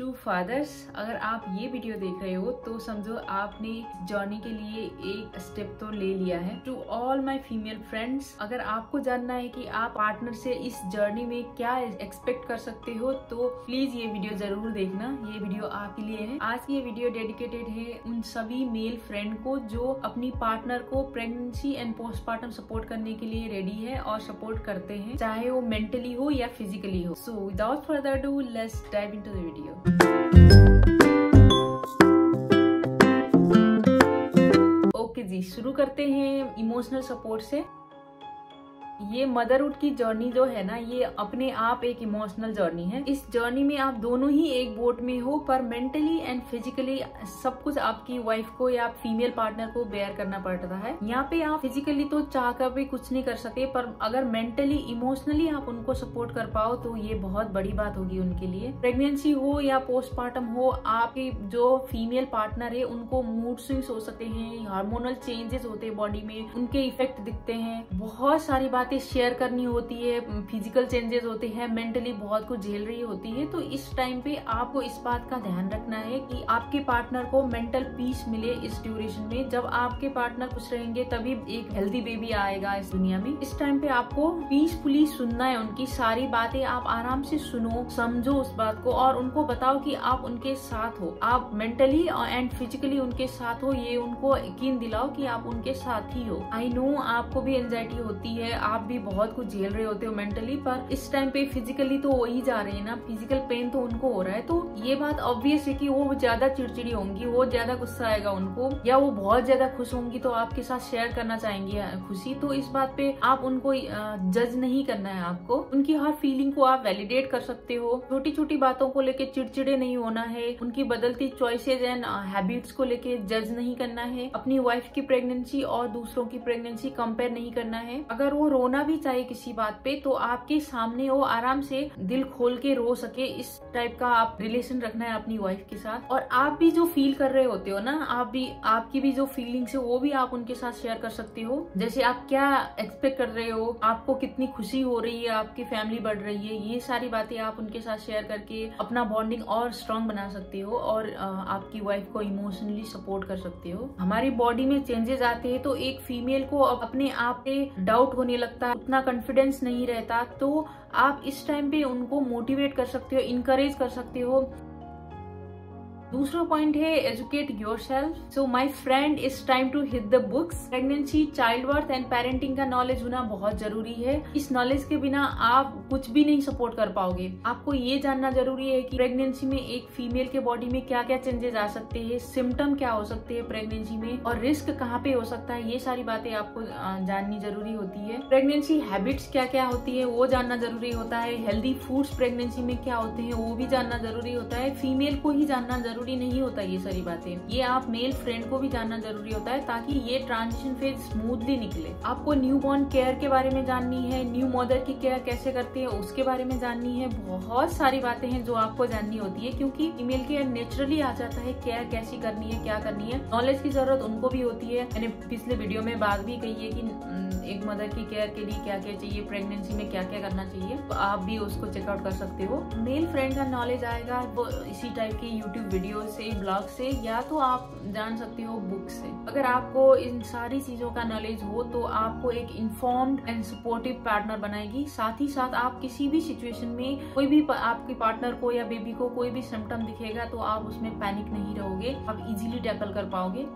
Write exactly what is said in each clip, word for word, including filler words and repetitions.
To fathers. अगर आप ये वीडियो देख रहे हो तो समझो आपने जर्नी के लिए एक स्टेप तो ले लिया है। To all my female friends, अगर आपको जानना है कि आप पार्टनर से इस जर्नी में क्या एक्सपेक्ट कर सकते हो तो प्लीज ये वीडियो जरूर देखना। ये वीडियो आपके लिए है। आज की ये वीडियो डेडिकेटेड है उन सभी मेल फ्रेंड को जो अपनी पार्टनर को प्रेगनेंसी एंड पोस्टपार्टम सपोर्ट करने के लिए रेडी है और सपोर्ट करते हैं, चाहे वो मेंटली हो या फिजिकली हो। So without further do let's dive into the video. Okay जी, शुरू करते हैं इमोशनल सपोर्ट से। ये मदरहुड की जर्नी जो है ना, ये अपने आप एक इमोशनल जर्नी है। इस जर्नी में आप दोनों ही एक बोट में हो, पर मेंटली एंड फिजिकली सब कुछ आपकी वाइफ को या फीमेल पार्टनर को बेयर करना पड़ता है। यहाँ पे आप फिजिकली तो चाहकर भी कुछ नहीं कर सकते, पर अगर मेंटली इमोशनली आप उनको सपोर्ट कर पाओ तो ये बहुत बड़ी बात होगी उनके लिए। प्रेगनेंसी हो या पोस्टपार्टम हो, आपके जो फीमेल पार्टनर है उनको मूड स्विंग्स हो सकते हैं, हार्मोनल चेंजेस होते हैं बॉडी में, उनके इफेक्ट दिखते हैं, बहुत सारी बात शेयर करनी होती है, फिजिकल चेंजेस होते हैं, मेंटली बहुत कुछ झेल रही होती है। तो इस टाइम पे आपको इस बात का ध्यान रखना है कि आपके पार्टनर को मेंटल पीस मिले इस ड्यूरेशन में। जब आपके पार्टनर खुश रहेंगे तभी एक हेल्दी बेबी आएगा इस दुनिया में। इस टाइम पे आपको पीसफुली सुनना है उनकी सारी बातें। आप आराम से सुनो, समझो उस बात को और उनको बताओ कि आप उनके साथ हो, आप मेंटली एंड फिजिकली उनके साथ हो। ये उनको यकीन दिलाओ कि आप उनके साथ ही हो। आई नो आपको भी एंजाइटी होती है, आप भी बहुत कुछ झेल रहे होते हो मेंटली, पर इस टाइम पे फिजिकली तो वो ही जा रहे हैं ना, फिजिकल पेन तो उनको हो रहा है। तो ये बात ऑब्वियस है कि वो ज्यादा चिड़चिड़ी होंगी, वो ज्यादा गुस्सा आएगा उनको, या वो बहुत ज्यादा खुश होंगी तो आपके साथ शेयर करना चाहेंगी खुशी। तो इस बात पे आप उनको जज नहीं करना है। आपको उनकी हर फीलिंग को आप वैलिडेट कर सकते हो। छोटी छोटी बातों को लेके चिड़चिड़े नहीं होना है, उनकी बदलती चॉइसेज एंड हैबिट्स को लेके जज नहीं करना है। अपनी वाइफ की प्रेगनेंसी और दूसरों की प्रेगनेंसी कंपेयर नहीं करना है। अगर वो रोना भी चाहिए किसी बात पे तो आपके सामने वो आराम से दिल खोल के रो सके, इस टाइप का आप रिलेशन रखना है अपनी वाइफ के साथ। और आप भी जो फील कर रहे होते हो ना, आप भी आपकी भी जो फीलिंग्स है वो भी आप उनके साथ शेयर कर सकते हो। जैसे आप क्या एक्सपेक्ट कर रहे हो, आपको कितनी खुशी हो रही है, आपकी फैमिली बढ़ रही है, ये सारी बातें आप उनके साथ शेयर करके अपना बॉन्डिंग और स्ट्रांग बना सकते हो और आपकी वाइफ को इमोशनली सपोर्ट कर सकते हो। हमारी बॉडी में चेंजेस आते हैं तो एक फीमेल को अपने आप पे डाउट होने लगता है, उतना कॉन्फिडेंस नहीं रहता, तो आप इस टाइम पे उनको मोटिवेट कर सकते हो, इनकरेज कर सकते हो। दूसरा पॉइंट है educate yourself. So my friend, it's time to hit the books. Pregnancy, childbirth and parenting का नॉलेज होना बहुत जरूरी है। इस नॉलेज के बिना आप कुछ भी नहीं सपोर्ट कर पाओगे। आपको ये जानना जरूरी है कि प्रेगनेंसी में एक फीमेल के बॉडी में क्या क्या चेंजेस आ सकते हैं, सिम्टम क्या हो सकते हैं प्रेगनेंसी में, और रिस्क कहाँ पे हो सकता है, ये सारी बातें आपको जाननी जरूरी होती है। प्रेगनेंसी हैबिट्स क्या क्या होती है वो जानना जरूरी होता है। हेल्दी फूड्स प्रेगनेंसी में क्या होते हैं वो भी जानना जरूरी होता है। फीमेल को ही जानना जरूरी नहीं होता ये सारी बातें, ये आप मेल फ्रेंड को भी जानना जरूरी होता है ताकि ये ट्रांजिशन फेज स्मूथली निकले। आपको न्यू बॉर्न केयर के बारे में जाननी है, न्यू मदर की केयर कैसे करते हैं उसके बारे में जाननी है। बहुत सारी बातें हैं जो आपको जाननी होती है, क्योंकि फीमेल केयर नेचुरली आ जाता है, केयर कैसी करनी है, क्या करनी है। नॉलेज की जरूरत उनको भी होती है। मैंने पिछले वीडियो में बात भी कही है कि एक मदर की केयर के लिए क्या क्या चाहिए, प्रेगनेंसी में क्या क्या करना चाहिए, तो आप भी उसको चेकआउट कर सकते हो। मेल फ्रेंड का नॉलेज आएगा वो इसी टाइप की यूट्यूब वीडियो से, ब्लॉग से, या तो आप जान सकते हो बुक से। अगर आपको इन सारी चीजों का नॉलेज हो तो आपको एक इन्फॉर्म्ड एंड सपोर्टिव पार्टनर बनाएगी। साथ ही साथ आप किसी भी सिचुएशन में कोई भी आपके पार्टनर को या बेबी को कोई भी सिम्टम दिखेगा तो आप उसमें पैनिक नहीं रहोगे, आप इजीली टैकल कर पाओगे।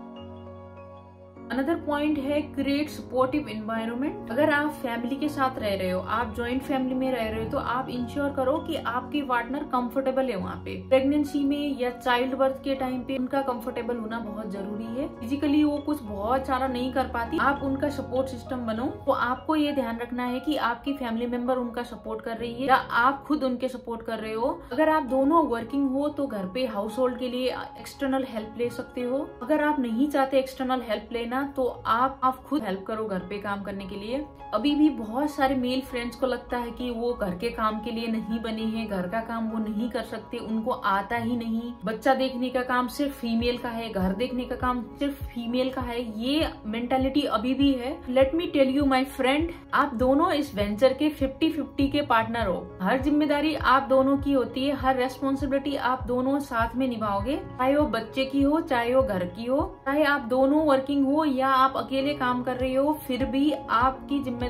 अनदर पॉइंट है क्रिएट सपोर्टिव एनवायरनमेंट। अगर आप फैमिली के साथ रह रहे हो, आप जॉइंट फैमिली में रह रहे हो, तो आप इंश्योर करो कि आपके पार्टनर कंफर्टेबल है वहाँ पे। प्रेगनेंसी में या चाइल्ड बर्थ के टाइम पे उनका कंफर्टेबल होना बहुत जरूरी है। फिजिकली वो कुछ बहुत सारा नहीं कर पाती, आप उनका सपोर्ट सिस्टम बनो। तो आपको ये ध्यान रखना है कि आपकी फैमिली मेंबर उनका सपोर्ट कर रही है या आप खुद उनके सपोर्ट कर रहे हो। अगर आप दोनों वर्किंग हो तो घर पे हाउस होल्ड के लिए एक्सटर्नल हेल्प ले सकते हो। अगर आप नहीं चाहते एक्सटर्नल हेल्प लेना ना तो आप आप खुद हेल्प करो घर पे काम करने के लिए। अभी भी बहुत सारे मेल फ्रेंड्स को लगता है कि वो घर के काम के लिए नहीं बने हैं, घर का काम वो नहीं कर सकते, उनको आता ही नहीं, बच्चा देखने का काम सिर्फ फीमेल का है, घर देखने का काम सिर्फ फीमेल का है, ये मेंटालिटी अभी भी है। Let me tell you my friend, आप दोनों इस वेंचर के फिफ्टी फिफ्टी के पार्टनर हो। हर जिम्मेदारी आप दोनों की होती है, हर रेस्पॉन्सिबिलिटी आप दोनों साथ में निभाओगे, चाहे वो बच्चे की हो, चाहे वो घर की हो, चाहे आप दोनों वर्किंग हो या आप अकेले काम कर रहे हो, फिर भी आपकी जिम्मेदारी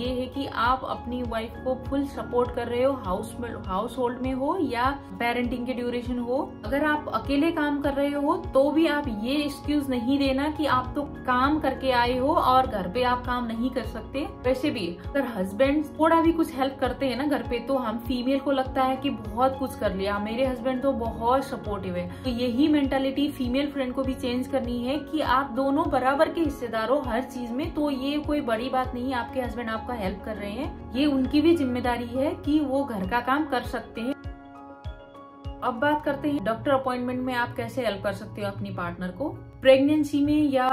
ये है कि आप अपनी वाइफ को फुल सपोर्ट कर रहे हो, हाउस हाउस होल्ड में हो या पेरेंटिंग के ड्यूरेशन हो। अगर आप अकेले काम कर रहे हो तो भी आप ये एक्सक्यूज नहीं देना कि आप तो काम करके आए हो और घर पे आप काम नहीं कर सकते। वैसे भी अगर हस्बैंड थोड़ा भी कुछ हेल्प करते है ना घर पे, तो हम फीमेल को लगता है कि बहुत कुछ कर लिया, मेरे हस्बैंड तो बहुत सपोर्टिव है। तो यही मेंटालिटी फीमेल फ्रेंड को भी चेंज करनी है कि आप दोनों बराबर के हिस्सेदार हो हर चीज में, तो ये कोई बड़ी बात नहीं, आपके हस्बैंड आपका हेल्प कर रहे हैं, ये उनकी भी जिम्मेदारी है कि वो घर का काम कर सकते हैं। अब बात करते हैं डॉक्टर अपॉइंटमेंट में आप कैसे हेल्प कर सकते हो अपनी पार्टनर को। प्रेगनेंसी में या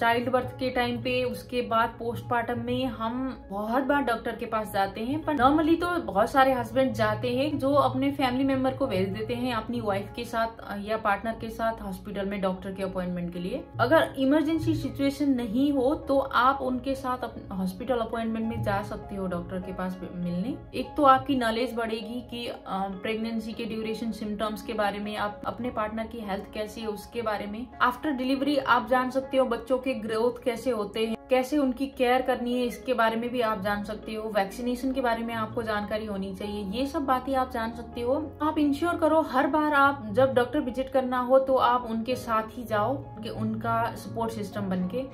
चाइल्ड बर्थ के टाइम पे, उसके बाद पोस्टपार्टम में हम बहुत बार डॉक्टर के पास जाते हैं, पर नॉर्मली तो बहुत सारे हस्बैंड जाते हैं जो अपने फैमिली मेंबर को भेज देते हैं अपनी वाइफ के साथ या पार्टनर के साथ हॉस्पिटल में डॉक्टर के अपॉइंटमेंट के लिए। अगर इमरजेंसी सिचुएशन नहीं हो तो आप उनके साथ हॉस्पिटल अपॉइंटमेंट में जा सकते हो डॉक्टर के पास मिलने। एक तो आपकी नॉलेज बढ़ेगी कि प्रेगनेंसी के ड्यूरेशन, सिम्टम्स के बारे में, आप अपने पार्टनर की हेल्थ कैसी है उसके बारे में। आफ्टर डिलीवरी आप जान सकते हो बच्चों के ग्रोथ कैसे होते हैं, कैसे उनकी केयर करनी है, इसके बारे में भी आप जान सकते हो। वैक्सीनेशन के बारे में आपको जानकारी होनी चाहिए, ये सब बातें आप जान सकते हो। आप इंश्योर करो हर बार आप जब डॉक्टर विजिट करना हो तो आप उनके साथ ही जाओ, कि उनका सपोर्ट सिस्टम बनके।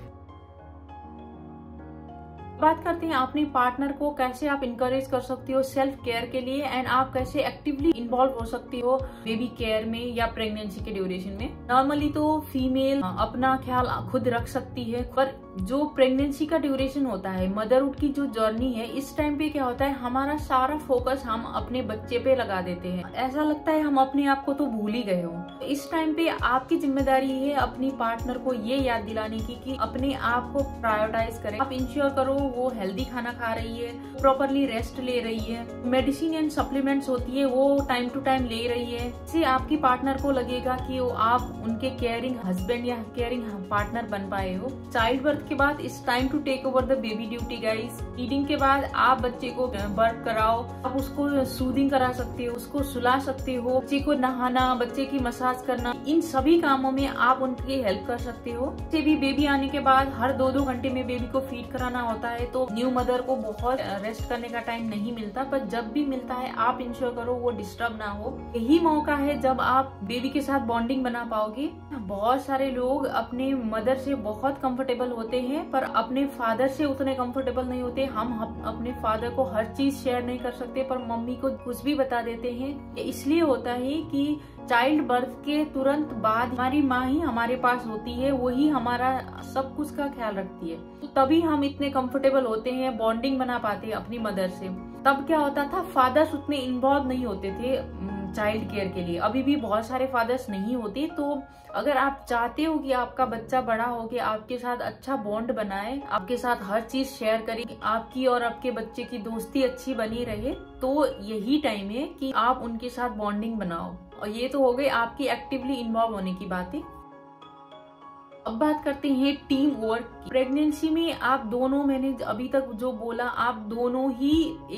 बात करते हैं अपने पार्टनर को कैसे आप इंकरेज कर सकते हो सेल्फ केयर के लिए, एंड आप कैसे एक्टिवली इन्वॉल्व हो सकते हो बेबी केयर में या प्रेगनेंसी के ड्यूरेशन में। नॉर्मली तो फीमेल अपना ख्याल खुद रख सकती है, पर जो प्रेगनेंसी का ड्यूरेशन होता है, मदरहुड की जो जर्नी है, इस टाइम पे क्या होता है हमारा सारा फोकस हम अपने बच्चे पे लगा देते हैं, ऐसा लगता है हम अपने आप को तो भूल ही गए हो। इस टाइम पे आपकी जिम्मेदारी है अपनी पार्टनर को ये याद दिलाने की कि अपने आप को प्रायोरिटाइज करें। आप इंश्योर करो वो हेल्दी खाना खा रही है, प्रॉपरली रेस्ट ले रही है, मेडिसिन एंड सप्लीमेंट्स होती है वो टाइम टू टाइम ले रही है। इससे आपकी पार्टनर को लगेगा कि वो आप उनके केयरिंग हस्बैंड या केयरिंग पार्टनर बन पाए हो। चाइल्ड बर्थ के बाद इस time to take over the baby duty guys. Feeding के बाद आप बच्चे को बर्थ कराओ, आप उसको सूदिंग करा सकते हो, उसको सुला सकते हो, बच्चे को नहाना, बच्चे की मसाज करना, इन सभी कामों में आप उनकी हेल्प कर सकते हो। से भी बेबी आने के बाद हर दो दो घंटे में बेबी को फीड कराना होता है, तो न्यू मदर को बहुत रेस्ट करने का टाइम नहीं मिलता, पर जब भी मिलता है आप इंश्योर करो वो डिस्टर्ब ना हो। यही मौका है जब आप बेबी के साथ बॉन्डिंग बना पाओगे। बहुत सारे लोग अपने मदर से बहुत कंफर्टेबल होते हैं पर अपने फादर से उतने कंफर्टेबल नहीं होते। हम अपने फादर को हर चीज शेयर नहीं कर सकते पर मम्मी को कुछ भी बता देते हैं। इसलिए होता है कि चाइल्ड बर्थ के तुरंत बाद हमारी माँ ही हमारे पास होती है, वही हमारा सब कुछ का ख्याल रखती है, तो तभी हम इतने कंफर्टेबल होते हैं, बॉन्डिंग बना पाते हैं अपनी मदर से। तब क्या होता था फादर्स उतने इन्वॉल्व नहीं होते थे चाइल्ड केयर के लिए, अभी भी बहुत सारे फादर्स नहीं होते। तो अगर आप चाहते हो कि आपका बच्चा बड़ा हो के आपके साथ अच्छा बॉन्ड बनाए, आपके साथ हर चीज शेयर करे, आपकी और आपके बच्चे की दोस्ती अच्छी बनी रहे, तो यही टाइम है कि आप उनके साथ बॉन्डिंग बनाओ। और ये तो हो गई आपकी एक्टिवली इन्वॉल्व होने की बातें। अब बात करते हैं टीम वर्क। प्रेगनेंसी में आप दोनों, मैंने अभी तक जो बोला, आप दोनों ही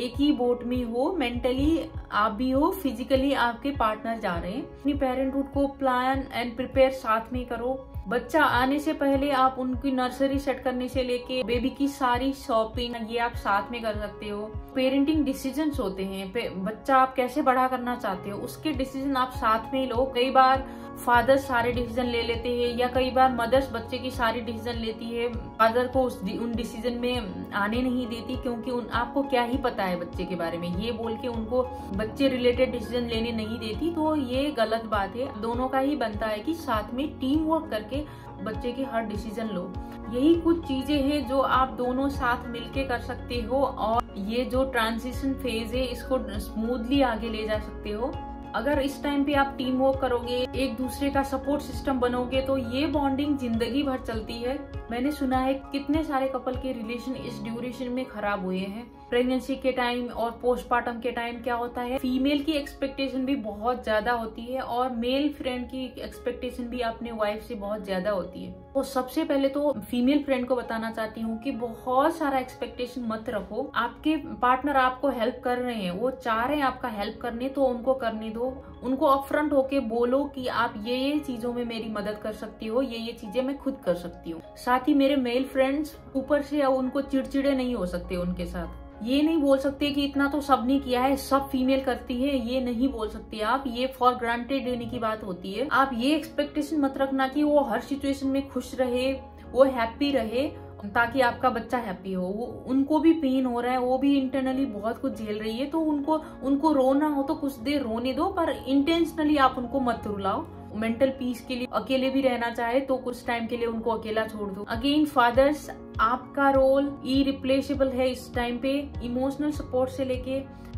एक ही बोट में हो, मेंटली आप भी हो, फिजिकली आपके पार्टनर जा रहे हैं। अपनी पेरेंटहुड को प्लान एंड प्रिपेयर साथ में करो। बच्चा आने से पहले आप उनकी नर्सरी सेट करने से लेके बेबी की सारी शॉपिंग ये आप साथ में कर सकते हो। पेरेंटिंग डिसीजंस होते हैं, बच्चा आप कैसे बड़ा करना चाहते हो उसके डिसीजन आप साथ में लो। कई बार फादर्स सारे डिसीजन ले लेते हैं या कई बार मदर्स बच्चे की सारी डिसीजन लेती है, फादर को उस उन डिसीजन में आने नहीं देती, क्योंकि उन आपको क्या ही पता है बच्चे के बारे में, ये बोल के उनको बच्चे रिलेटेड डिसीजन लेने नहीं देती, तो ये गलत बात है। दोनों का ही बनता है कि साथ में टीम वर्क करके बच्चे की हर डिसीजन लो। यही कुछ चीजें हैं जो आप दोनों साथ मिलके कर सकते हो और ये जो ट्रांजिशन फेज है इसको स्मूथली आगे ले जा सकते हो। अगर इस टाइम पे आप टीम वर्क करोगे, एक दूसरे का सपोर्ट सिस्टम बनोगे, तो ये बॉन्डिंग जिंदगी भर चलती है। मैंने सुना है कितने सारे कपल के रिलेशन इस ड्यूरेशन में खराब हुए हैं। प्रेगनेंसी के टाइम और पोस्टपार्टम के टाइम क्या होता है, फीमेल की एक्सपेक्टेशन भी बहुत ज्यादा होती है और मेल फ्रेंड की एक्सपेक्टेशन भी अपने वाइफ से बहुत ज्यादा होती है। तो सबसे पहले तो फीमेल फ्रेंड को बताना चाहती हूँ कि बहुत सारा एक्सपेक्टेशन मत रखो। आपके पार्टनर आपको हेल्प कर रहे हैं, वो चाह रहे हैं आपका हेल्प करने, तो उनको करने दो। उनको अपफ्रंट होके बोलो कि आप ये ये चीजों में मेरी मदद कर सकती हो, ये ये चीजें मैं खुद कर सकती हूँ। साथ ही मेरे मेल फ्रेंड्स ऊपर से उनको चिड़चिड़े नहीं हो सकते उनके साथ। ये नहीं बोल सकते कि इतना तो सब ने किया है, सब फीमेल करती है, ये नहीं बोल सकते आप। ये फॉर ग्रांटेड लेने की बात होती है। आप ये एक्सपेक्टेशन मत रखना कि वो हर सिचुएशन में खुश रहे, वो हैप्पी रहे, ताकि आपका बच्चा हैप्पी हो। वो उनको भी पेन हो रहा है, वो भी इंटरनली बहुत कुछ झेल रही है, तो उनको उनको रोना हो तो कुछ देर रोने दो, पर इंटेंशनली आप उनको मत रुलाओ। मेंटल पीस के लिए अकेले भी रहना चाहे तो कुछ टाइम के लिए उनको अकेला छोड़ दो। अगेन फादर्स, आपका रोल इरिप्लेसेबल है इस टाइम पे। इमोशनल सपोर्ट से लेके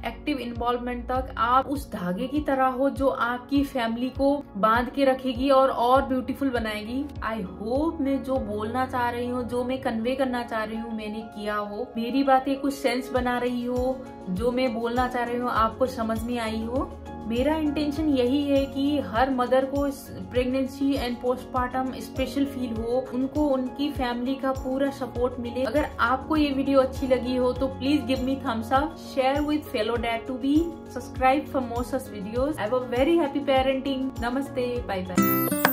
एक्टिव इन्वॉल्वमेंट तक आप उस धागे की तरह हो जो आपकी फैमिली को बांध के रखेगी और और ब्यूटीफुल बनाएगी। आई होप मैं जो बोलना चाह रही हूँ, जो मैं कन्वे करना चाह रही हूँ, मैंने किया हो। मेरी बातें कुछ सेंस बना रही हो, जो मैं बोलना चाह रही हूँ आपको समझ में आई हो। मेरा इंटेंशन यही है कि हर मदर को pregnancy and postpartum special feel हो, उनको उनकी फैमिली का पूरा सपोर्ट मिले। अगर आपको ये वीडियो अच्छी लगी हो तो please give me thumbs up, share with fellow dad to be, subscribe for more such videos. Have a very happy parenting. नमस्ते, बाय बाय।